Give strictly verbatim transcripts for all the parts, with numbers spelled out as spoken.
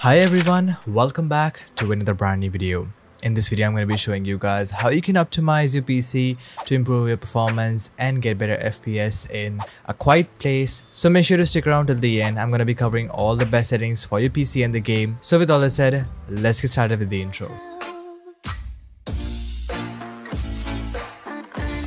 Hi everyone, welcome back to another brand new video. In this video, I'm going to be showing you guys how you can optimize your P C to improve your performance and get better F P S in A Quiet Place. So make sure to stick around till the end. I'm going to be covering all the best settings for your P C and the game. So with all that said, let's get started with the intro.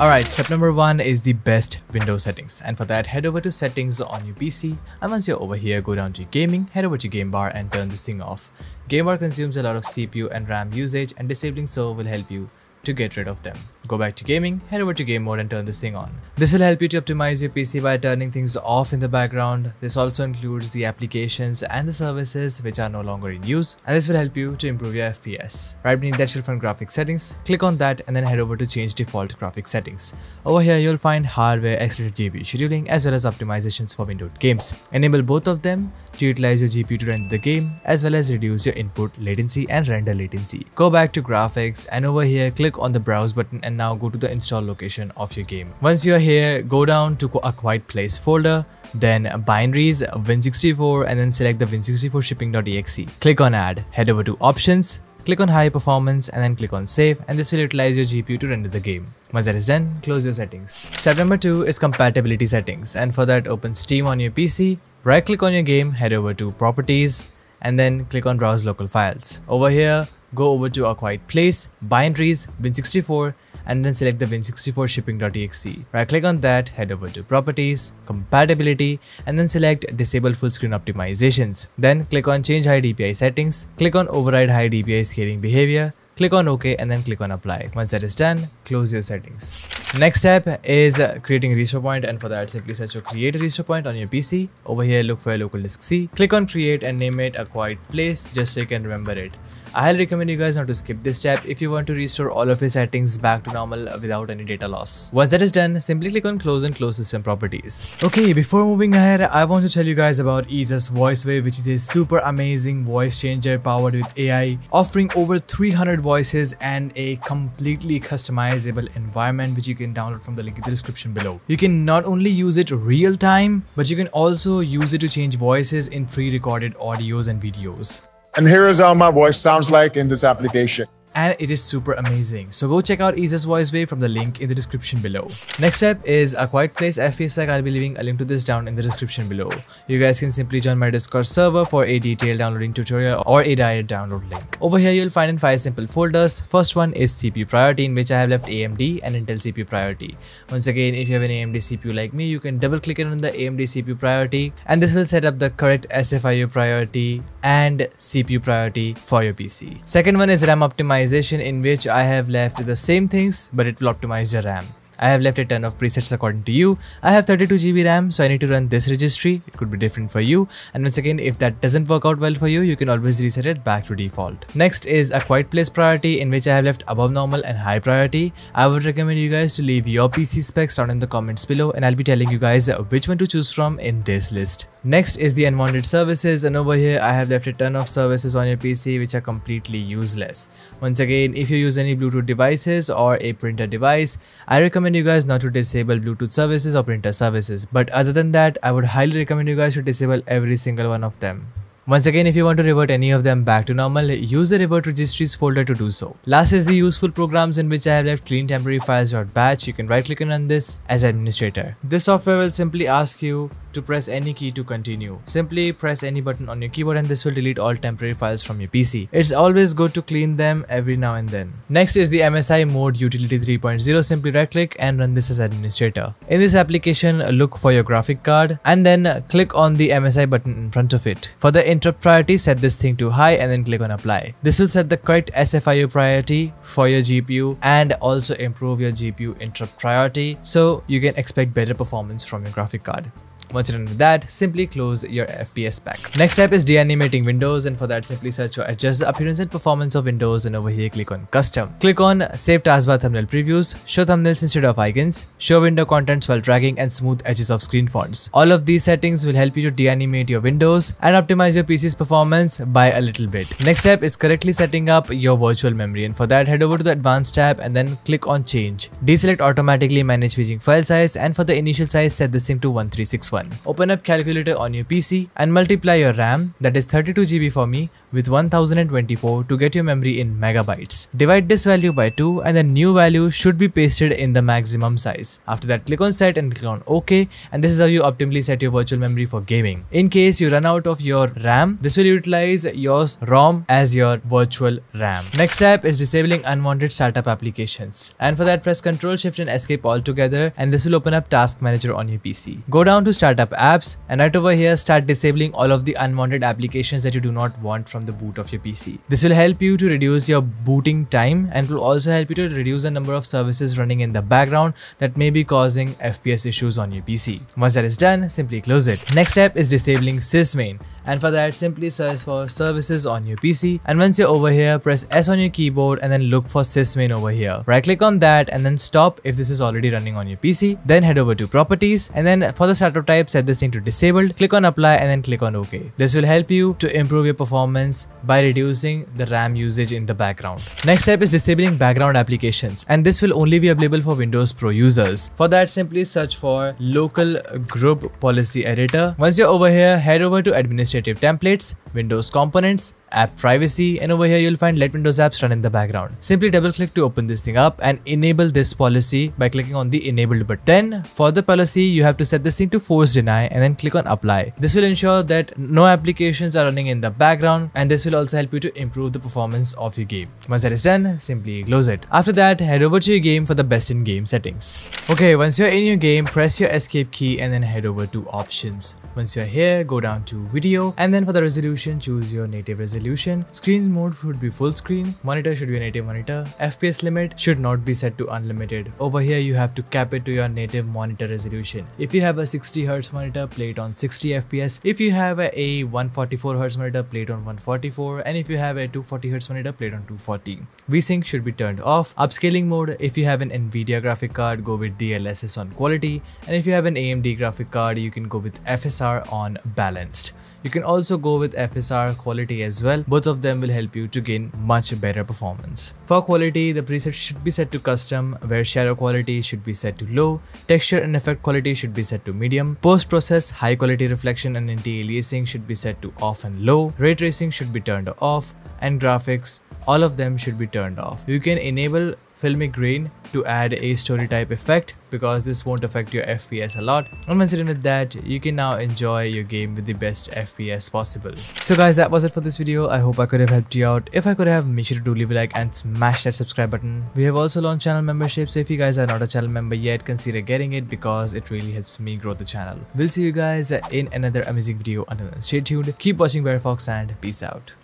Alright, step number one is the best window settings, and for that head over to settings on your P C, and once you're over here, go down to gaming, head over to game bar and turn this thing off. Game bar consumes a lot of C P U and RAM usage, and disabling so will help you to get rid of them. Go back to gaming, head over to game mode and turn this thing on. This will help you to optimize your P C by turning things off in the background. This also includes the applications and the services which are no longer in use, and this will help you to improve your F P S. Right beneath that you'll find graphics settings, click on that and then head over to change default graphics settings. Over here you'll find hardware, accelerated G P U scheduling as well as optimizations for windowed games. Enable both of them to utilize your G P U to render the game as well as reduce your input latency and render latency. Go back to graphics and over here click on the browse button and now go to the install location of your game. Once you are here, go down to A Quiet Place folder, then binaries, Win sixty-four, and then select the Win sixty-four shipping dot E X E. Click on add, head over to options, click on high performance and then click on save, and this will utilize your G P U to render the game. Once that is done, close your settings. Step number two is compatibility settings, and for that open Steam on your P C. Right click on your game, head over to properties and then click on browse local files. Over here, go over to A Quiet Place, binaries, Win sixty-four, and then select the Win sixty-four shipping dot E X E. Right click on that, head over to properties, compatibility, and then select disable full screen optimizations. Then click on change high D P I settings, click on override high D P I scaling behavior, click on OK and then click on apply. Once that is done, close your settings. Next step is creating a restore point, and for that simply search for create a restore point on your P C. Over here look for your local disk C, click on create and name it A Quiet Place just so you can remember it. I highly recommend you guys not to skip this step if you want to restore all of your settings back to normal without any data loss. Once that is done, simply click on close and close system properties. Okay, before moving ahead, I want to tell you guys about EaseUS VoiceWave, which is a super amazing voice changer powered with A I, offering over three hundred voices and a completely customizable environment which you can download from the link in the description below. You can not only use it real time, but you can also use it to change voices in pre-recorded audios and videos. And here is how my voice sounds like in this application. And it is super amazing. So go check out EaseUS VoiceWave from the link in the description below. Next step is A Quiet Place F P S Pack. I'll be leaving a link to this down in the description below. You guys can simply join my Discord server for a detailed downloading tutorial or a direct download link. Over here you'll find in five simple folders. First one is C P U priority, in which I have left A M D and Intel C P U priority. Once again, if you have an A M D C P U like me, you can double click on the A M D C P U priority and this will set up the correct S F I U priority and C P U priority for your P C. Second one is RAM optimization, in which I have left the same things but it will optimize your RAM. I have left a ton of presets according to you. I have thirty-two G B RAM, so I need to run this registry. It could be different for you. And once again, if that doesn't work out well for you, you can always reset it back to default. Next is A Quiet Place priority, in which I have left above normal and high priority. I would recommend you guys to leave your P C specs down in the comments below, and I'll be telling you guys which one to choose from in this list. Next is the unwanted services, and over here I have left a ton of services on your P C which are completely useless. Once again, if you use any Bluetooth devices or a printer device, I recommend you guys not to disable Bluetooth services or printer services, but other than that I would highly recommend you guys to disable every single one of them. Once again, if you want to revert any of them back to normal, use the revert registries folder to do so. Last is the useful programs, in which I have left clean temporary files.batch. You can right click and run this as administrator. This software will simply ask you to press any key to continue. Simply press any button on your keyboard and this will delete all temporary files from your P C. It's always good to clean them every now and then. Next is the M S I mode utility three point oh. Simply right click and run this as administrator. In this application, look for your graphic card and then click on the M S I button in front of it. For the interrupt priority, set this thing to high and then click on apply. This will set the correct S F I U priority for your G P U and also improve your G P U interrupt priority, so you can expect better performance from your graphic card. Once you're done with that, simply close your F P S pack. Next step is deanimating windows, and for that simply search for adjust the appearance and performance of windows, and over here click on custom. Click on save taskbar thumbnail previews, show thumbnails instead of icons, show window contents while dragging, and smooth edges of screen fonts. All of these settings will help you to deanimate your windows and optimize your P C's performance by a little bit. Next step is correctly setting up your virtual memory, and for that head over to the advanced tab and then click on change. Deselect automatically manage paging file size, and for the initial size set this thing to one three six one. Open up calculator on your P C and multiply your RAM, that is thirty-two G B for me, with one thousand twenty-four to get your memory in megabytes. Divide this value by two and the new value should be pasted in the maximum size. After that, click on set and click on OK, and this is how you optimally set your virtual memory for gaming. In case you run out of your RAM, this will utilize your ROM as your virtual RAM. Next step is disabling unwanted startup applications, and for that press Ctrl Shift and Escape all together, and this will open up Task Manager on your P C. Go down to Startup Apps and right over here start disabling all of the unwanted applications that you do not want from the boot of your P C. This will help you to reduce your booting time and will also help you to reduce the number of services running in the background that may be causing F P S issues on your P C. Once that is done, simply close it. Next step is disabling sysmain, and for that simply search for services on your P C, and once you're over here press S on your keyboard and then look for sysmain over here. Right click on that and then stop if this is already running on your P C. Then head over to properties and then for the startup type set this thing to disabled, click on apply and then click on OK. This will help you to improve your performance by reducing the RAM usage in the background. Next step is disabling background applications, and this will only be available for Windows Pro users. For that simply search for local group policy editor. Once you're over here head over to administration templates, Windows components, app privacy, and over here you'll find let Windows apps run in the background. Simply double click to open this thing up and enable this policy by clicking on the enabled button. Then for the policy you have to set this thing to force deny and then click on apply. This will ensure that no applications are running in the background, and this will also help you to improve the performance of your game. Once that is done, simply close it. After that head over to your game for the best in game settings. Okay, once you're in your game press your escape key and then head over to options. Once you're here go down to video and then for the resolution choose your native resolution. Screen mode should be full screen, monitor should be a native monitor, F P S limit should not be set to unlimited. Over here you have to cap it to your native monitor resolution. If you have a sixty hertz monitor, play it on sixty F P S. If you have a one forty-four hertz monitor, play it on one forty-four, and if you have a two forty hertz monitor, play it on two forty. VSync should be turned off. Upscaling mode, if you have an NVIDIA graphic card, go with D L S S on quality, and if you have an A M D graphic card, you can go with F S R on balanced. You can also go with F S R quality as well. Both of them will help you to gain much better performance. For quality, the preset should be set to custom, where shadow quality should be set to low, texture and effect quality should be set to medium, post-process, high quality reflection and anti-aliasing should be set to off and low, ray tracing should be turned off, and graphics, all of them should be turned off. You can enable filmic grain to add a story type effect because this won't affect your F P S a lot, and once you're done with that you can now enjoy your game with the best F P S possible. So guys, that was it for this video. I hope I could have helped you out. If I could have, make sure to do leave a like and smash that subscribe button. We have also launched channel membership, so if you guys are not a channel member yet, consider getting it because it really helps me grow the channel. We'll see you guys in another amazing video. Until then, stay tuned, keep watching BareFox, and peace out.